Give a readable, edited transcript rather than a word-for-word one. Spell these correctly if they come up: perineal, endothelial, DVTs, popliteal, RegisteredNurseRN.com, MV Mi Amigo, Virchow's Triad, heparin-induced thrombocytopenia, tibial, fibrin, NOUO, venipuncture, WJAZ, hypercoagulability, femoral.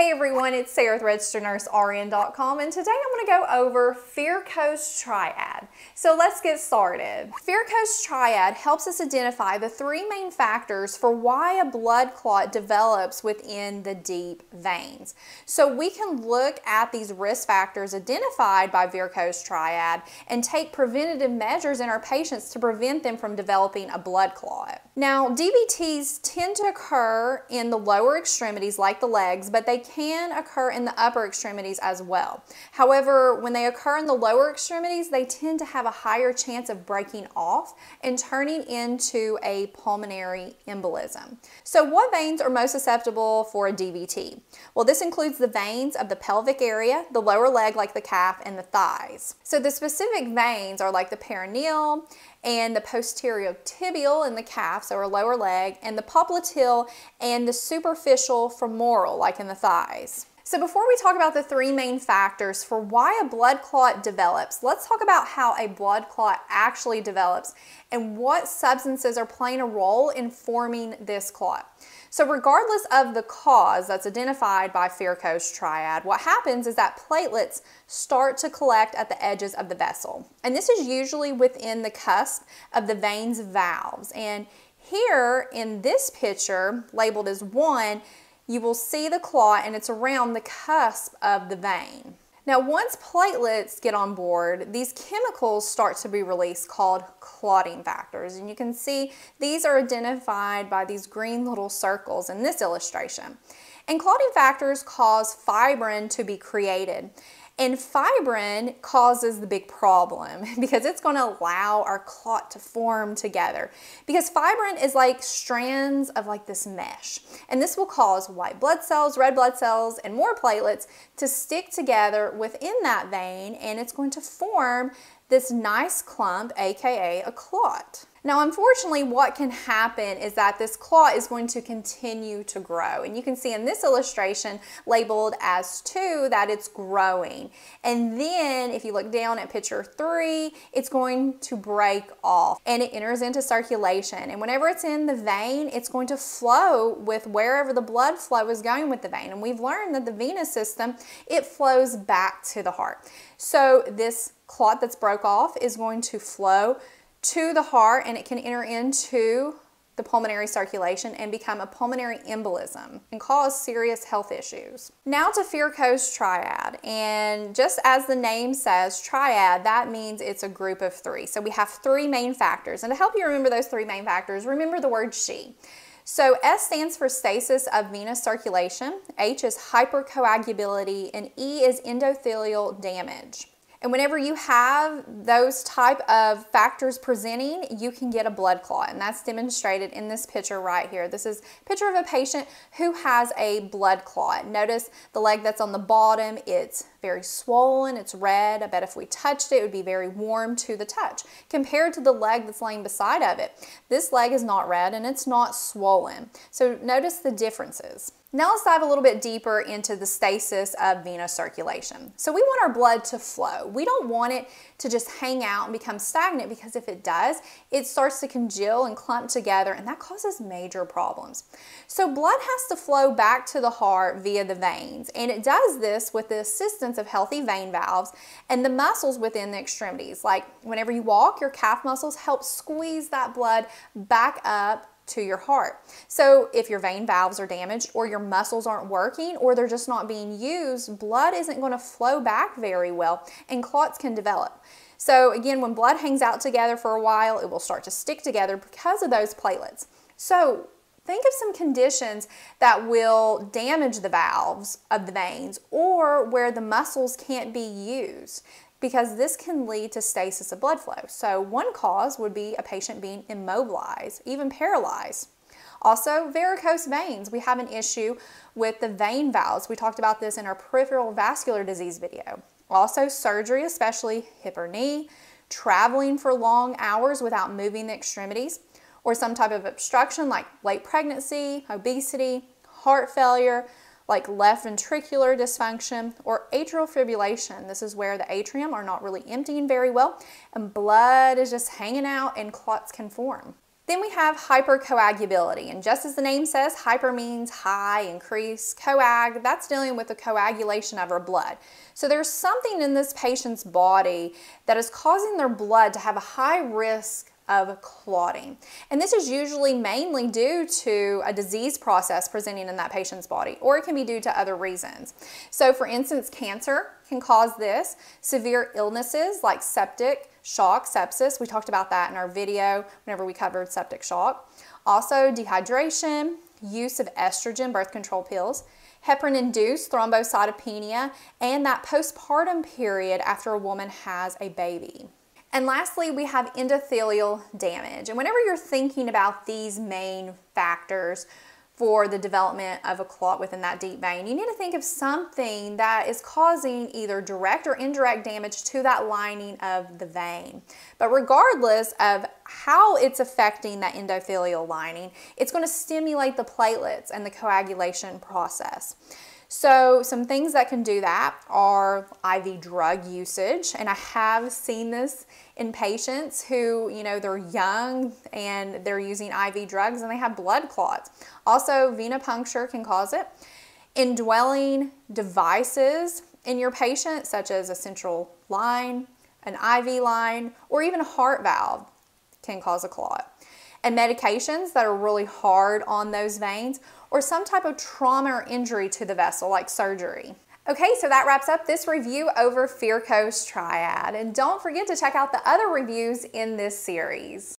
Hey everyone, it's Sarah with RegisteredNurseRN.com, and today I'm going to go over Virchow's Triad. So let's get started. Virchow's Triad helps us identify the three main factors for why a blood clot develops within the deep veins. So we can look at these risk factors identified by Virchow's Triad and take preventative measures in our patients to prevent them from developing a blood clot. Now, DVTs tend to occur in the lower extremities like the legs, but they can occur in the upper extremities as well. However, when they occur in the lower extremities, they tend to have a higher chance of breaking off and turning into a pulmonary embolism. So what veins are most susceptible for a DVT? Well, this includes the veins of the pelvic area, the lower leg like the calf, and the thighs. So the specific veins are like the perineal and the posterior tibial in the calf, so our lower leg, and the popliteal and the superficial femoral, like in the thighs. So before we talk about the three main factors for why a blood clot develops, let's talk about how a blood clot actually develops and what substances are playing a role in forming this clot. So regardless of the cause that's identified by Virchow's Triad, what happens is that platelets start to collect at the edges of the vessel. And this is usually within the cusp of the vein's valves. And here in this picture, labeled as 1, you will see the clot, and it's around the cusp of the vein. Now, once platelets get on board, these chemicals start to be released called clotting factors. And you can see these are identified by these green little circles in this illustration. And clotting factors cause fibrin to be created. And fibrin causes the big problem because it's going to allow our clot to form together. Because fibrin is like strands of like this mesh. And this will cause white blood cells, red blood cells, and more platelets to stick together within that vein, and it's going to form this nice clump, aka a clot. Now, unfortunately, what can happen is that this clot is going to continue to grow. And you can see in this illustration labeled as 2 that it's growing. And then if you look down at picture 3, it's going to break off and it enters into circulation. And whenever it's in the vein, it's going to flow with wherever the blood flow is going with the vein. And we've learned that the venous system, it flows back to the heart. So this clot that's broke off is going to flow to the heart, and it can enter into the pulmonary circulation and become a pulmonary embolism and cause serious health issues. Now to Virchow's Triad, and just as the name says, triad, that means it's a group of 3. So we have 3 main factors, and to help you remember those 3 main factors, remember the word SHE. So S stands for stasis of venous circulation, H is hypercoagulability, and E is endothelial damage. And whenever you have those type of factors presenting, you can get a blood clot. And that's demonstrated in this picture right here. This is a picture of a patient who has a blood clot. Notice the leg that's on the bottom, it's very swollen, it's red. I bet if we touched it, it would be very warm to the touch compared to the leg that's laying beside of it. This leg is not red and it's not swollen. So notice the differences. Now let's dive a little bit deeper into the stasis of venous circulation. So we want our blood to flow. We don't want it to just hang out and become stagnant, because if it does, it starts to congeal and clump together, and that causes major problems. So blood has to flow back to the heart via the veins, and it does this with the assistance of healthy vein valves and the muscles within the extremities. Like whenever you walk, your calf muscles help squeeze that blood back up to your heart. So if your vein valves are damaged, or your muscles aren't working, or they're just not being used, blood isn't going to flow back very well and clots can develop. So again, when blood hangs out together for a while, it will start to stick together because of those platelets. So think of some conditions that will damage the valves of the veins, or where the muscles can't be used, because this can lead to stasis of blood flow. So one cause would be a patient being immobilized, even paralyzed. Also, varicose veins. We have an issue with the vein valves. We talked about this in our peripheral vascular disease video. Also, surgery, especially hip or knee, traveling for long hours without moving the extremities, or some type of obstruction like late pregnancy, obesity, heart failure, like left ventricular dysfunction, or atrial fibrillation. This is where the atrium are not really emptying very well and blood is just hanging out and clots can form. Then we have hypercoagulability, and just as the name says, hyper means high, increase, coag, that's dealing with the coagulation of our blood. So there's something in this patient's body that is causing their blood to have a high risk of clotting. And this is usually mainly due to a disease process presenting in that patient's body, or it can be due to other reasons. So for instance, cancer can cause this, severe illnesses like septic shock, sepsis, we talked about that in our video whenever we covered septic shock. Also dehydration, use of estrogen, birth control pills, heparin-induced thrombocytopenia, and that postpartum period after a woman has a baby. And lastly, we have endothelial damage. And whenever you're thinking about these main factors for the development of a clot within that deep vein, you need to think of something that is causing either direct or indirect damage to that lining of the vein. But regardless of how it's affecting that endothelial lining, it's going to stimulate the platelets and the coagulation process. So some things that can do that are IV drug usage, and I have seen this in patients who, you know, they're young and they're using IV drugs and they have blood clots. Also, venipuncture can cause it. Indwelling devices in your patient, such as a central line, an IV line, or even a heart valve can cause a clot. And medications that are really hard on those veins, or some type of trauma or injury to the vessel, like surgery. Okay, so that wraps up this review over Virchow's Triad, and don't forget to check out the other reviews in this series.